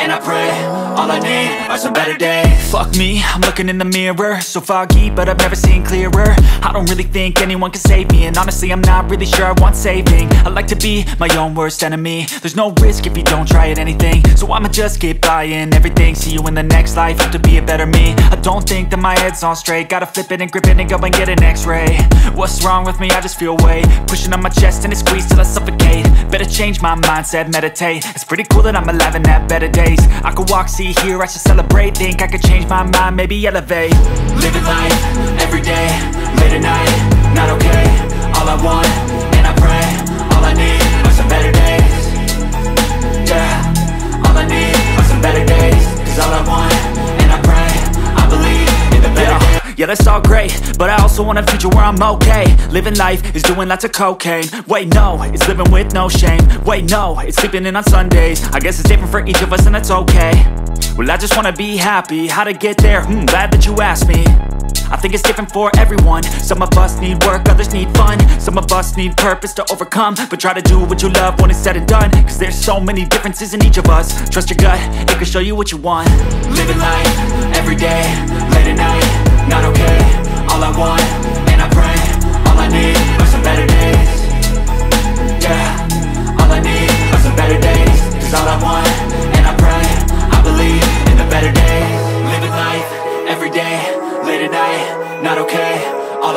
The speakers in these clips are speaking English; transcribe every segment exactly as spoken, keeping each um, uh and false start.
and I pray, all I need are some better days. Fuck me, I'm looking in the mirror, so foggy, but I've never seen clearer. I don't really think anyone can save me, and honestly I'm not really sure I want saving. I like to be my own worst enemy. There's no risk if you don't try at anything, so I'ma just get buying everything. See you in the next life, have to be a better me. I don't think that my head's on straight, gotta flip it and grip it and go and get an x-ray. What's wrong with me? I just feel weight pushing on my chest and it squeezes till I suffocate. Better change my mindset, meditate. It's pretty cool that I'm alive and have better days. I could walk, see, hear, I should celebrate. Think I could change my mind, maybe elevate. Living life, everyday, late at night, not okay. All I want, and I pray, all I need are some better days. Yeah, all I need are some better days. Cause all I want, and I pray, I believe in the better days. Yeah, that's all great, but I also want a future where I'm okay. Living life is doing lots of cocaine. Wait, no, it's living with no shame. Wait, no, it's sleeping in on Sundays. I guess it's different for each of us and that's okay. Well, I just wanna be happy. How to get there? Hmm, glad that you asked me. I think it's different for everyone. Some of us need work, others need fun. Some of us need purpose to overcome. But try to do what you love when it's said and done, cause there's so many differences in each of us. Trust your gut, it can show you what you want. Living life, everyday, late at night, not okay. All I want, and I pray, all I need are some better days. Yeah, all I need are some better days. Cause all I want, and I pray, I believe in the better days. Living life, everyday, late at night, not okay. All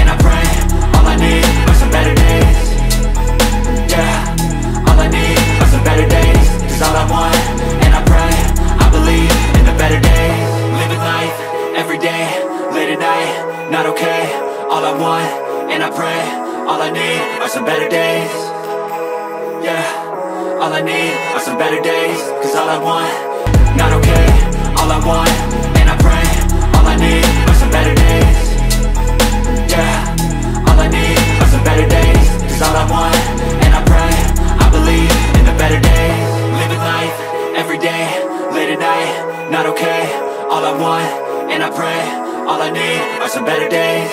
and I pray, all I need are some better days. Yeah, all I need are some better days. Cause all I want, and I pray, I believe in the better days. Living life, everyday, late at night, not okay. All I want, and I pray, all I need are some better days. Yeah, all I need are some better days. Cause all I want, not okay. All I want, and I pray, all I need are some better days. Yeah, all I need are some better days. Cause all I want, and I pray, I believe in the better days. Living life, everyday, late at night, not okay. All I want, and I pray, all I need are some better days.